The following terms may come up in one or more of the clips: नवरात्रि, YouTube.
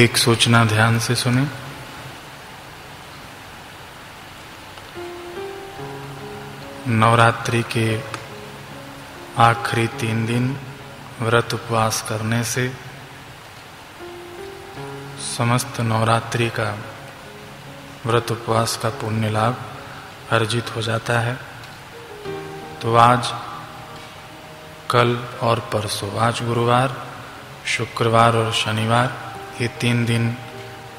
एक सोचना ध्यान से सुने। नवरात्रि के आखिरी 3 दिन व्रत उपवास करने से समस्त नवरात्रि का व्रत उपवास का पुण्य लाभ अर्जित हो जाता है। तो आज, कल और परसों, आज गुरुवार, शुक्रवार और शनिवार, ये 3 दिन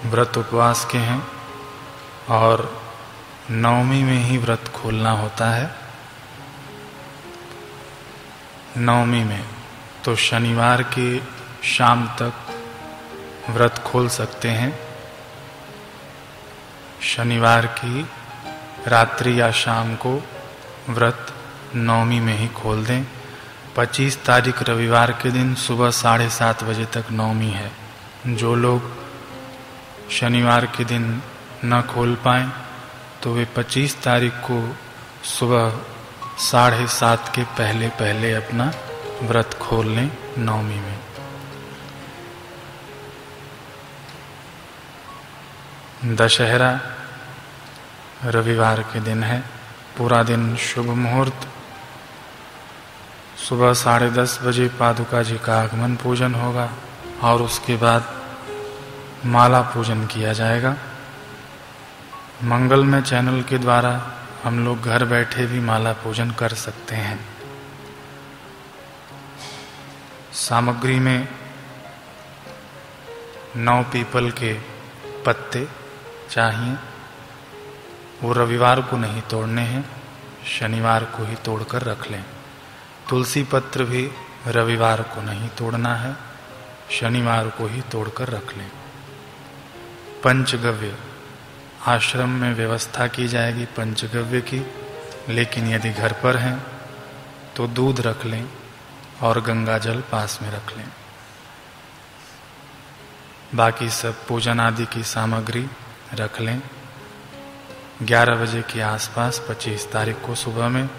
व्रत उपवास के हैं और नवमी में ही व्रत खोलना होता है। नवमी में तो शनिवार के शाम तक व्रत खोल सकते हैं। शनिवार की रात्रि या शाम को व्रत नवमी में ही खोल दें। 25 तारीख रविवार के दिन सुबह 7:30 बजे तक नवमी है। जो लोग शनिवार के दिन न खोल पाएं तो वे 25 तारीख को सुबह 7:30 के पहले पहले अपना व्रत खोल लें नवमी में। दशहरा रविवार के दिन है। पूरा दिन शुभ मुहूर्त, सुबह 10:30 बजे पादुका जी का आगमन पूजन होगा और उसके बाद माला पूजन किया जाएगा। मंगलमय चैनल के द्वारा हम लोग घर बैठे भी माला पूजन कर सकते हैं। सामग्री में 9 पीपल के पत्ते चाहिए। वो रविवार को नहीं तोड़ने हैं, शनिवार को ही तोड़कर रख लें। तुलसी पत्र भी रविवार को नहीं तोड़ना है, शनिवार को ही तोड़कर रख लें। पंचगव्य, आश्रम में व्यवस्था की जाएगी पंचगव्य की, लेकिन यदि घर पर हैं तो दूध रख लें और गंगा जल पास में रख लें। बाकी सब पूजन आदि की सामग्री रख लें। 11 बजे के आसपास 25 तारीख को सुबह में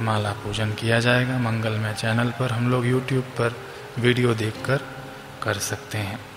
माला पूजन किया जाएगा। मंगलमय चैनल पर हम लोग YouTube पर वीडियो देखकर कर सकते हैं।